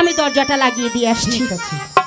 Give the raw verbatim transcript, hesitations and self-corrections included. আমি দরজাটা লাগিয়ে দিয়ে আসছি।